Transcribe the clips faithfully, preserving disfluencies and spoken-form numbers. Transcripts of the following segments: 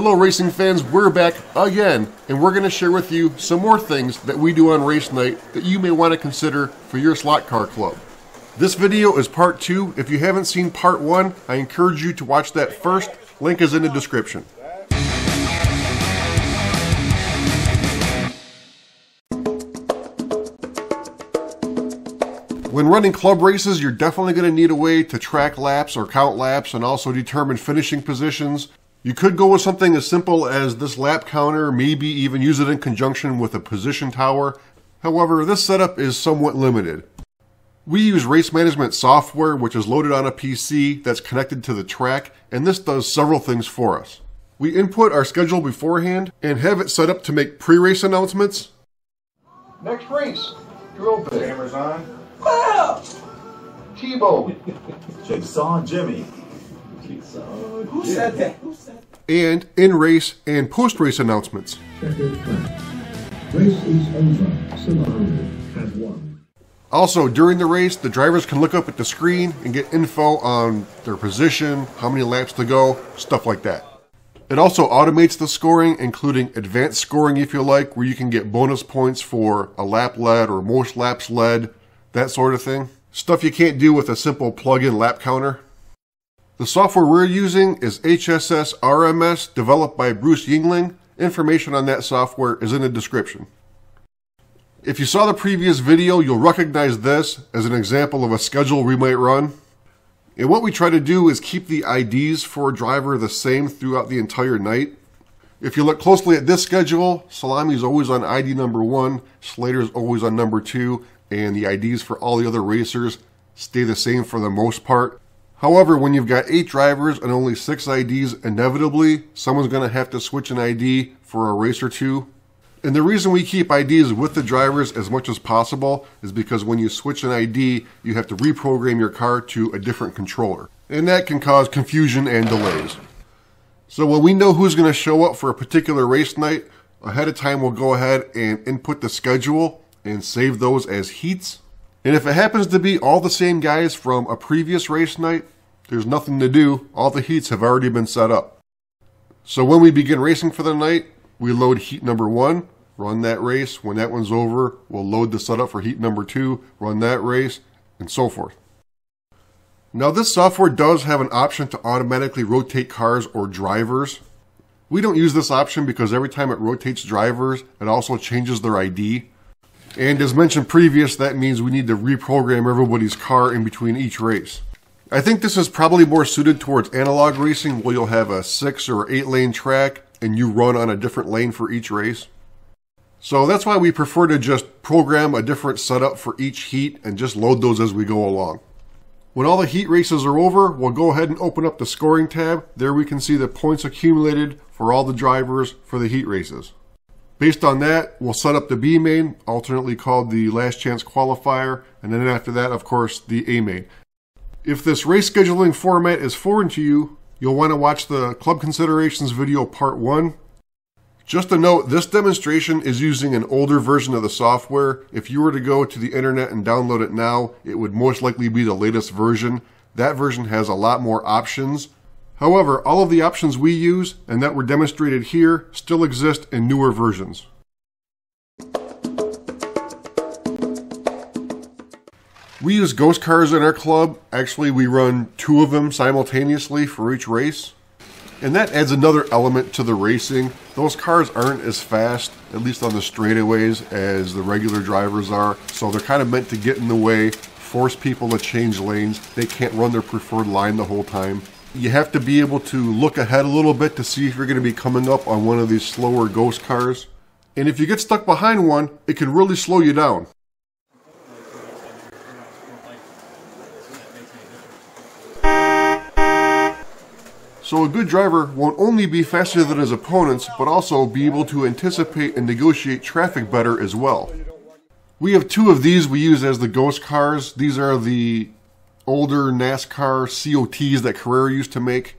Hello racing fans, we're back again, and we're going to share with you some more things that we do on race night that you may want to consider for your slot car club. This video is part two. If you haven't seen part one, I encourage you to watch that first. Link is in the description. When running club races, you're definitely going to need a way to track laps or count laps and also determine finishing positions. You could go with something as simple as this lap counter, maybe even use it in conjunction with a position tower. However, this setup is somewhat limited. We use race management software, which is loaded on a P C that's connected to the track, and this does several things for us. We input our schedule beforehand and have it set up to make pre-race announcements. Next race, drill bit. Cameras on. Wow! T-Bow. Jigsaw Jimmy. So, who yeah. said that? Who said that? And in-race and post-race announcements. Check it back. Race is over. Subaru has won. Also, during the race, the drivers can look up at the screen and get info on their position, how many laps to go, stuff like that. It also automates the scoring, including advanced scoring if you like, where you can get bonus points for a lap led or most laps led, that sort of thing. Stuff you can't do with a simple plug-in lap counter. The software we're using is H S S R M S, developed by Bruce Yingling. Information on that software is in the description. If you saw the previous video, you'll recognize this as an example of a schedule we might run. And what we try to do is keep the I Ds for a driver the same throughout the entire night. If you look closely at this schedule, Salami's always on I D number one, Slater's always on number two, and the I Ds for all the other racers stay the same for the most part. However, when you've got eight drivers and only six I Ds, inevitably, someone's going to have to switch an I D for a race or two. And the reason we keep I Ds with the drivers as much as possible is because when you switch an I D, you have to reprogram your car to a different controller. And that can cause confusion and delays. So when we know who's going to show up for a particular race night, ahead of time we'll go ahead and input the schedule and save those as heats. And if it happens to be all the same guys from a previous race night, there's nothing to do. All the heats have already been set up. So when we begin racing for the night, we load heat number one, run that race. When that one's over, we'll load the setup for heat number two, run that race, and so forth. Now this software does have an option to automatically rotate cars or drivers. We don't use this option because every time it rotates drivers, it also changes their I D. And as mentioned previous, that means we need to reprogram everybody's car in between each race. I think this is probably more suited towards analog racing, where you'll have a six or eight lane track and you run on a different lane for each race. So that's why we prefer to just program a different setup for each heat and just load those as we go along. When all the heat races are over, we'll go ahead and open up the scoring tab. There we can see the points accumulated for all the drivers for the heat races. Based on that, we'll set up the B main, alternately called the last chance qualifier, and then after that, of course, the A main. If this race scheduling format is foreign to you, you'll want to watch the Club Considerations video part one. Just a note, this demonstration is using an older version of the software. If you were to go to the internet and download it now, it would most likely be the latest version. That version has a lot more options. However, all of the options we use and that were demonstrated here still exist in newer versions. We use ghost cars in our club. Actually, we run two of them simultaneously for each race. And that adds another element to the racing. Those cars aren't as fast, at least on the straightaways, as the regular drivers are. So they're kind of meant to get in the way, force people to change lanes. They can't run their preferred line the whole time. You have to be able to look ahead a little bit to see if you're going to be coming up on one of these slower ghost cars. And if you get stuck behind one, it can really slow you down. So a good driver won't only be faster than his opponents, but also be able to anticipate and negotiate traffic better as well. We have two of these we use as the ghost cars. These are the older NASCAR C O Ts that Carrera used to make.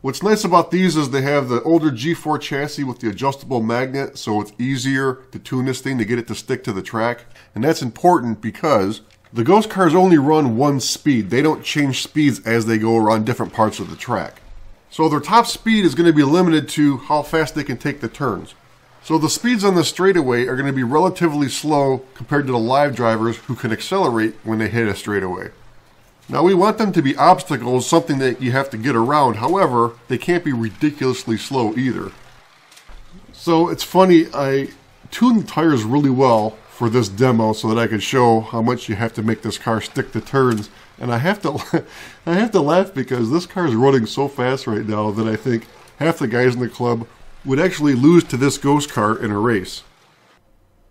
What's nice about these is they have the older G four chassis with the adjustable magnet, so it's easier to tune this thing to get it to stick to the track. And that's important because the ghost cars only run one speed. They don't change speeds as they go around different parts of the track. So their top speed is going to be limited to how fast they can take the turns. So the speeds on the straightaway are going to be relatively slow compared to the live drivers who can accelerate when they hit a straightaway. Now we want them to be obstacles, something that you have to get around. However, they can't be ridiculously slow either. So it's funny, I tuned the tires really well for this demo so that I could show how much you have to make this car stick to turns. And I have to, I have to laugh because this car is running so fast right now that I think half the guys in the club would actually lose to this ghost car in a race.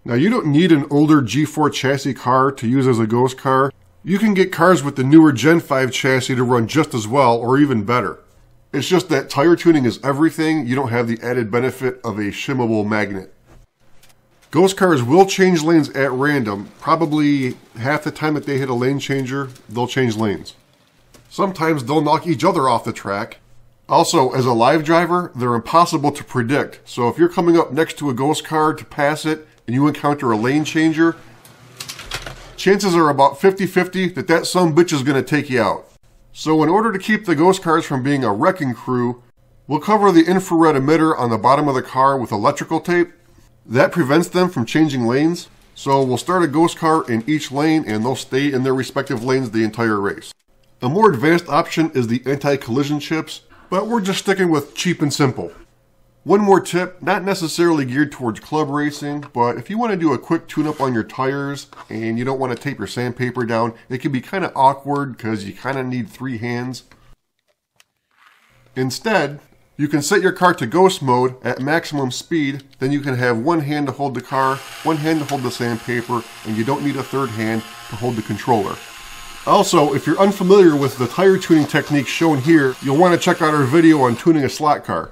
Now you don't need an older G four chassis car to use as a ghost car. You can get cars with the newer Gen five chassis to run just as well or even better. It's just that tire tuning is everything. You don't have the added benefit of a shimmable magnet. Ghost cars will change lanes at random. Probably half the time that they hit a lane changer, they'll change lanes. Sometimes they'll knock each other off the track. Also, as a live driver, they're impossible to predict. So if you're coming up next to a ghost car to pass it and you encounter a lane changer, chances are about fifty fifty that that sumbitch is going to take you out. So in order to keep the ghost cars from being a wrecking crew, we'll cover the infrared emitter on the bottom of the car with electrical tape. That prevents them from changing lanes, so we'll start a ghost car in each lane and they'll stay in their respective lanes the entire race. A more advanced option is the anti-collision chips, but we're just sticking with cheap and simple. One more tip, not necessarily geared towards club racing, but if you want to do a quick tune-up on your tires and you don't want to tape your sandpaper down, it can be kind of awkward because you kind of need three hands. Instead, you can set your car to ghost mode at maximum speed, then you can have one hand to hold the car, one hand to hold the sandpaper, and you don't need a third hand to hold the controller. Also, if you're unfamiliar with the tire tuning techniques shown here, you'll want to check out our video on tuning a slot car.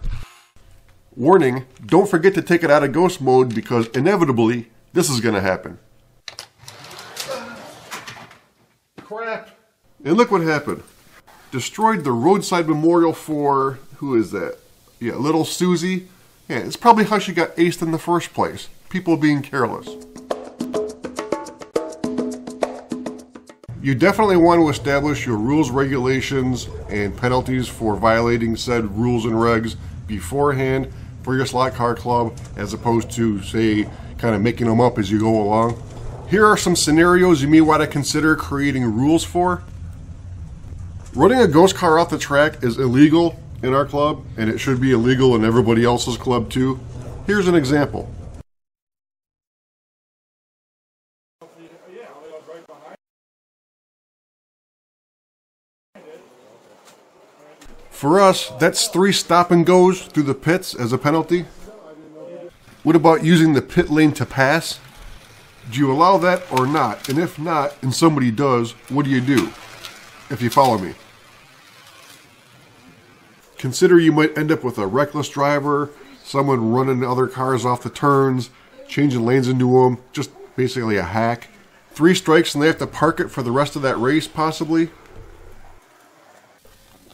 Warning, don't forget to take it out of ghost mode because inevitably, this is going to happen. Crap! And look what happened. Destroyed the roadside memorial for, who is that? Yeah, Little Susie. Yeah, it's probably how she got aced in the first place. People being careless. You definitely want to establish your rules, regulations, and penalties for violating said rules and regs beforehand for your slot car club, as opposed to, say, kind of making them up as you go along. Here are some scenarios you may want to consider creating rules for. Running a ghost car off the track is illegal in our club, and it should be illegal in everybody else's club too. Here's an example. For us, that's three stop and goes through the pits as a penalty. What about using the pit lane to pass? Do you allow that or not? And if not, and somebody does, what do you do? If you follow me. Consider you might end up with a reckless driver, someone running other cars off the turns, changing lanes into them, just basically a hack. Three strikes and they have to park it for the rest of that race, possibly.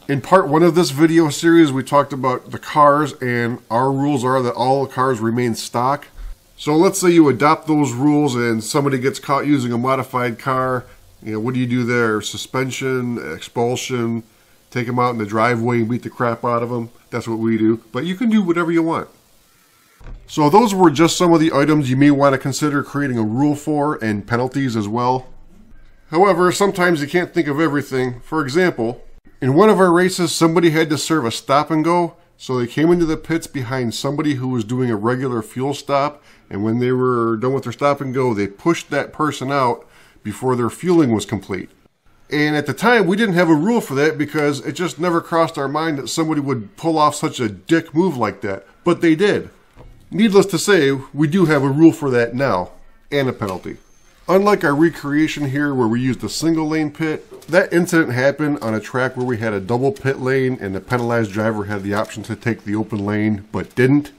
In part one of this video series, we talked about the cars, and our rules are that all the cars remain stock. So let's say you adopt those rules and somebody gets caught using a modified car. You know, what do you do there? Suspension, expulsion. Take them out in the driveway and beat the crap out of them. That's what we do. But you can do whatever you want. So those were just some of the items you may want to consider creating a rule for, and penalties as well. However, sometimes you can't think of everything. For example, in one of our races, somebody had to serve a stop and go. So they came into the pits behind somebody who was doing a regular fuel stop. And when they were done with their stop and go, they pushed that person out before their fueling was complete. And at the time, we didn't have a rule for that because it just never crossed our mind that somebody would pull off such a dick move like that. But they did. Needless to say, we do have a rule for that now, and a penalty. Unlike our recreation here where we used a single lane pit, that incident happened on a track where we had a double pit lane and the penalized driver had the option to take the open lane, but didn't.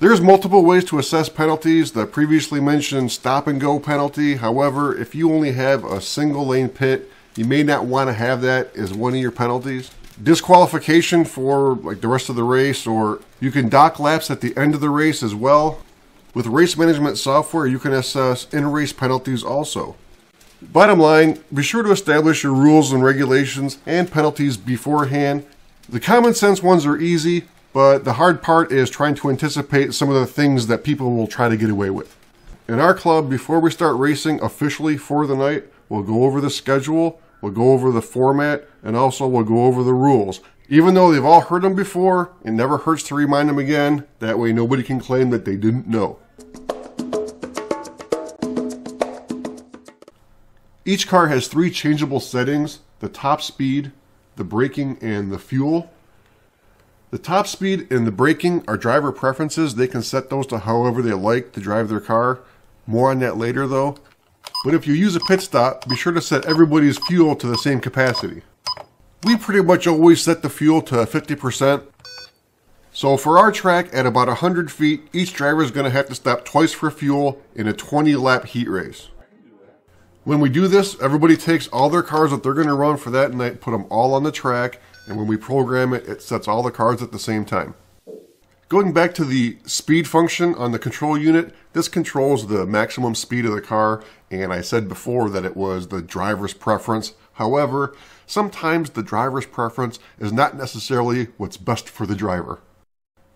There's multiple ways to assess penalties, the previously mentioned stop and go penalty. However, if you only have a single lane pit, you may not want to have that as one of your penalties. Disqualification for like the rest of the race, or you can dock laps at the end of the race as well. With race management software, you can assess in-race penalties also. Bottom line, be sure to establish your rules and regulations and penalties beforehand. The common sense ones are easy, but the hard part is trying to anticipate some of the things that people will try to get away with. In our club, before we start racing officially for the night, we'll go over the schedule, we'll go over the format, and also we'll go over the rules. Even though they've all heard them before, it never hurts to remind them again. That way nobody can claim that they didn't know. Each car has three changeable settings: the top speed, the braking, and the fuel. The top speed and the braking are driver preferences. They can set those to however they like to drive their car. More on that later though. But if you use a pit stop, be sure to set everybody's fuel to the same capacity. We pretty much always set the fuel to fifty percent. So for our track at about one hundred feet, each driver is going to have to stop twice for fuel in a twenty lap heat race. When we do this, everybody takes all their cars that they're going to run for that night, put them all on the track, and when we program it, it sets all the cars at the same time. Going back to the speed function on the control unit, this controls the maximum speed of the car, and I said before that it was the driver's preference. However, sometimes the driver's preference is not necessarily what's best for the driver.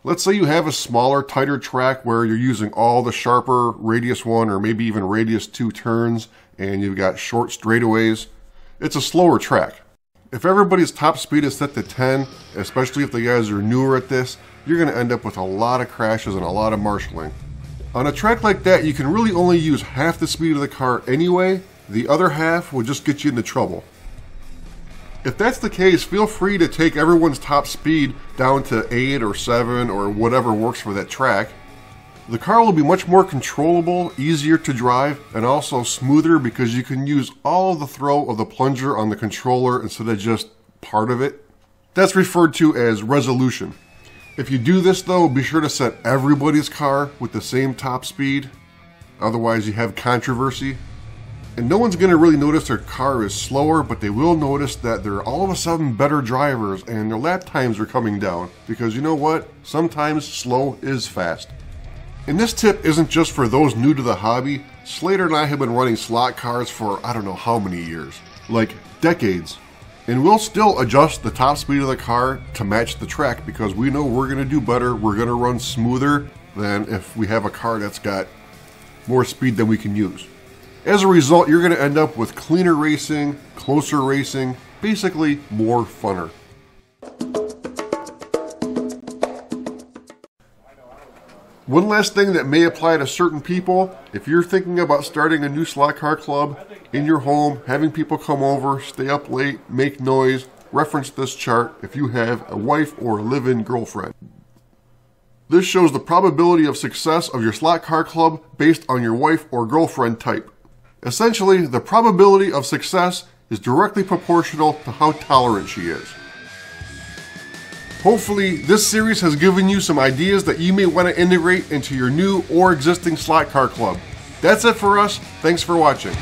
Let's say you have a smaller, tighter track where you're using all the sharper radius one or maybe even radius two turns, and you've got short straightaways. It's a slower track. If everybody's top speed is set to ten, especially if the guys are newer at this, you're going to end up with a lot of crashes and a lot of marshalling. On a track like that, you can really only use half the speed of the car anyway. The other half will just get you into trouble. If that's the case, feel free to take everyone's top speed down to eight or seven or whatever works for that track. The car will be much more controllable, easier to drive, and also smoother because you can use all the throw of the plunger on the controller instead of just part of it. That's referred to as resolution. If you do this though, be sure to set everybody's car with the same top speed. Otherwise you have controversy. And no one's going to really notice their car is slower, but they will notice that they're all of a sudden better drivers and their lap times are coming down. Because you know what? Sometimes slow is fast. And this tip isn't just for those new to the hobby. Slater and I have been running slot cars for I don't know how many years. Like decades. And we'll still adjust the top speed of the car to match the track because we know we're going to do better. We're going to run smoother than if we have a car that's got more speed than we can use. As a result, you're going to end up with cleaner racing, closer racing, basically more funner. One last thing that may apply to certain people, if you're thinking about starting a new slot car club in your home, having people come over, stay up late, make noise, reference this chart if you have a wife or a live-in girlfriend. This shows the probability of success of your slot car club based on your wife or girlfriend type. Essentially, the probability of success is directly proportional to how tolerant she is. Hopefully, this series has given you some ideas that you may want to integrate into your new or existing slot car club. That's it for us. Thanks for watching.